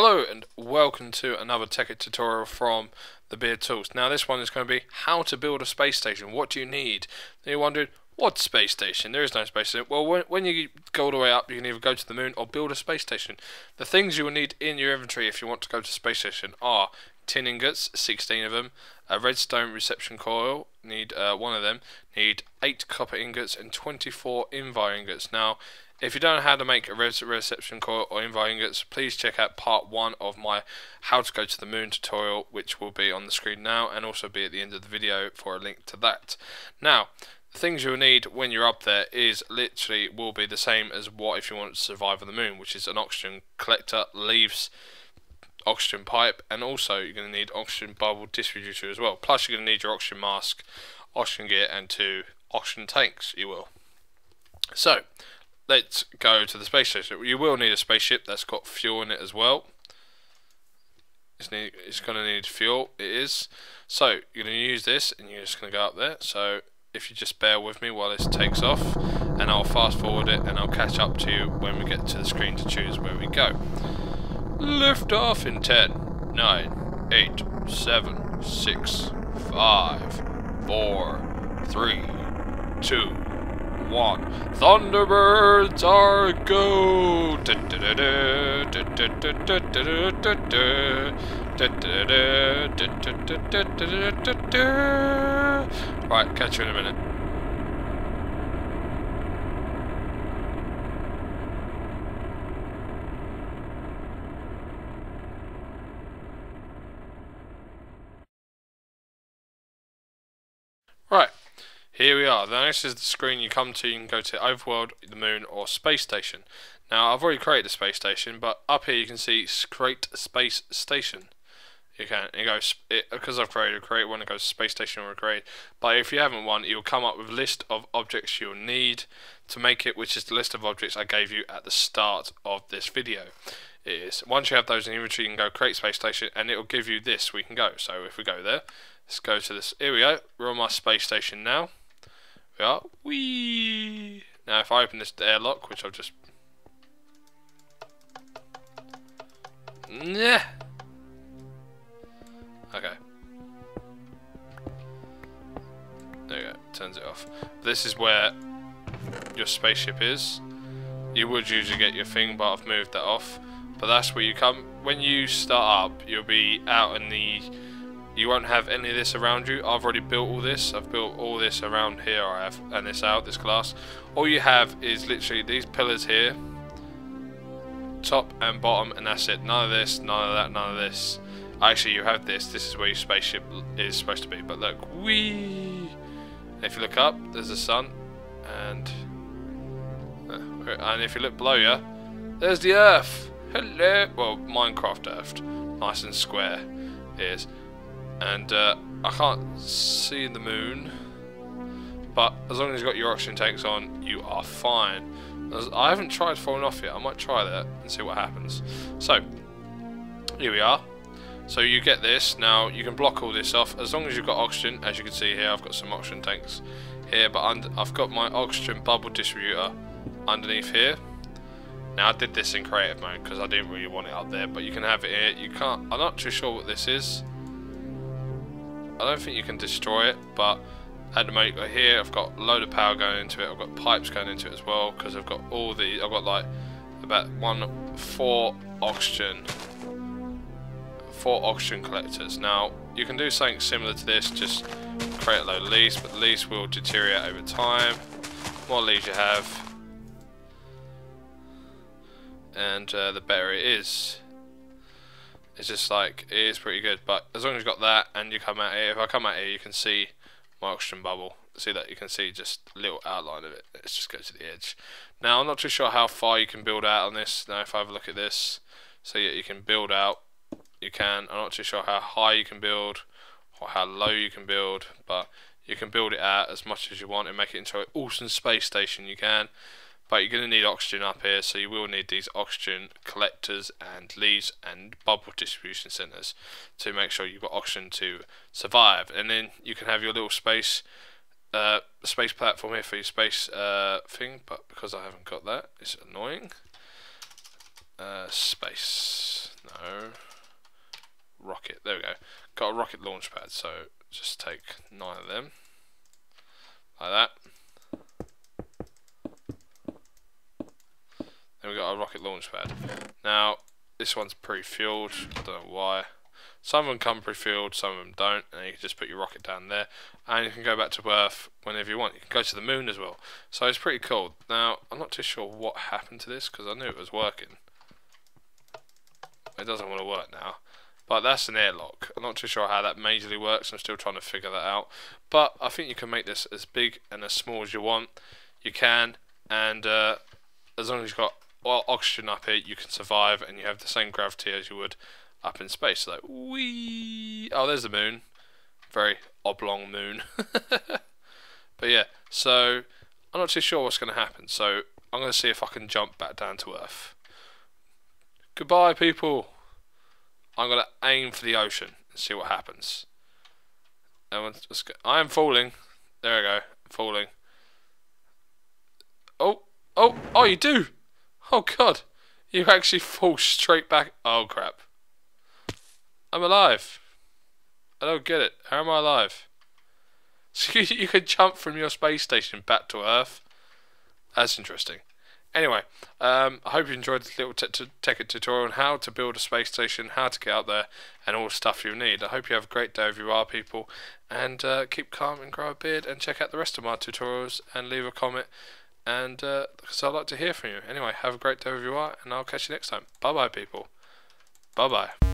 Hello and welcome to another Tekkit tutorial from the Beard Tools. Now this one is going to be how to build a space station. What do you need? And you wondered, what space station? There is no space station. Well, when you go all the way up, you can either go to the moon or build a space station. The things you will need in your inventory if you want to go to space station are tin ingots, 16 of them, a redstone reception coil, need one of them, need 8 copper ingots and 24 invar ingots. Now, if you don't know how to make a reception coil or invar ingots, please check out part 1 of my how to go to the moon tutorial, which will be on the screen now and also be at the end of the video for a link to that. Now, the things you'll need when you're up there is literally will be the same as what if you want to survive on the moon, which is an oxygen collector, leaves, oxygen pipe, and also you're going to need oxygen bubble distributor as well. Plus you're going to need your oxygen mask, oxygen gear, and 2 oxygen tanks you will. So let's go to the space station. You will need a spaceship that's got fuel in it as well. It's going to need fuel. It is. So you're going to use this and you're just going to go up there. So if you just bear with me while this takes off, and I'll fast forward it and I'll catch up to you when we get to the screen to choose where we go. Lift off in 10, 9, 8, 7, 6, 5, 4, 3, 2, 1. Thunderbirds are go! Right, catch you in a minute. Right, here we are. Now this is the screen you come to. You can go to Overworld, the Moon, or Space Station. Now I've already created a Space Station, but up here you can see Create Space Station. Because I've created a create one, it goes Space Station or create. But if you haven't one, you'll come up with a list of objects you'll need to make it, which is the list of objects I gave you at the start of this video. It is. Once you have those in inventory, you can go Create Space Station, and it'll give you this. We can go. So if we go there. Let's go to this. Here we go. We're on my space station now. We are. Whee! Now, if I open this airlock, which I've just. Yeah. Okay. There you go. Turns it off. This is where your spaceship is. You would usually get your thing, but I've moved that off. But that's where you come. When you start up, you'll be out in the. You won't have any of this around you. I've already built all this. I've built all this around here. I have, and this out, this glass. All you have is literally these pillars here, top and bottom, and that's it. None of this, none of that, none of this. Actually, you have this. This is where your spaceship is supposed to be. But look, whee! If you look up, there's the sun, and if you look below you, there's the Earth. Hello. Well, Minecraft Earth, nice and square. It is. And I can't see the moon, but as long as you've got your oxygen tanks on, you are fine. I haven't tried falling off yet. I might try that and see what happens. So here we are. So you get this. Now you can block all this off as long as you've got oxygen. As you can see here, I've got some oxygen tanks here, but I've got my oxygen bubble distributor underneath here. Now I did this in creative mode because I didn't really want it up there, but you can have it here. You can't. I'm not too sure what this is. I don't think you can destroy it, but at the moment here I've got a load of power going into it. I've got pipes going into it as well because I've got all the. I've got like about 4 oxygen, 4 oxygen collectors. Now you can do something similar to this, just create a load of leaves, but leaves will deteriorate over time. The more leaves you have, and the better it is. It's just like, it is pretty good, but as long as you've got that and you come out here, if I come out here you can see my oxygen bubble, see that, you can see just a little outline of it, let's just go to the edge. Now I'm not too sure how far you can build out on this. Now if I have a look at this, so yeah, you can build out, you can, I'm not too sure how high you can build or how low you can build, but you can build it out as much as you want and make it into an awesome space station you can. But you're going to need oxygen up here, so you will need these oxygen collectors and leaves and bubble distribution centers to make sure you've got oxygen to survive. And then you can have your little space platform here for your space thing, but because I haven't got that, it's annoying. Space, no. got a rocket launch pad, so just take 9 of them, like that. Then we got our rocket launch pad. Now, this one's pre-fueled, I don't know why. Some of them come pre-fueled, some of them don't, and you can just put your rocket down there, and you can go back to Earth whenever you want. You can go to the moon as well, so it's pretty cool. Now, I'm not too sure what happened to this, because I knew it was working. It doesn't want to work now, but that's an airlock. I'm not too sure how that majorly works, I'm still trying to figure that out, but I think you can make this as big and as small as you want. You can, and as long as you've got oxygen up here, you can survive, and you have the same gravity as you would up in space. So, wee! Oh, there's the moon. Very oblong moon. But yeah, so I'm not too sure what's going to happen, so I'm going to see if I can jump back down to Earth. Goodbye, people. I'm going to aim for the ocean and see what happens. I am falling. There we go. I'm falling. Oh, oh, oh, you do. Oh, God. You actually fall straight back. Oh, crap. I'm alive. I don't get it. How am I alive? So you could jump from your space station back to Earth. That's interesting. Anyway, I hope you enjoyed this little Tekkit tutorial on how to build a space station, how to get out there, and all the stuff you need. I hope you have a great day if you are, people, and keep calm and grow a beard, and check out the rest of my tutorials, and leave a comment, and because I'd like to hear from you. Anyway, have a great day if you are, and I'll catch you next time. Bye-bye, people. Bye-bye.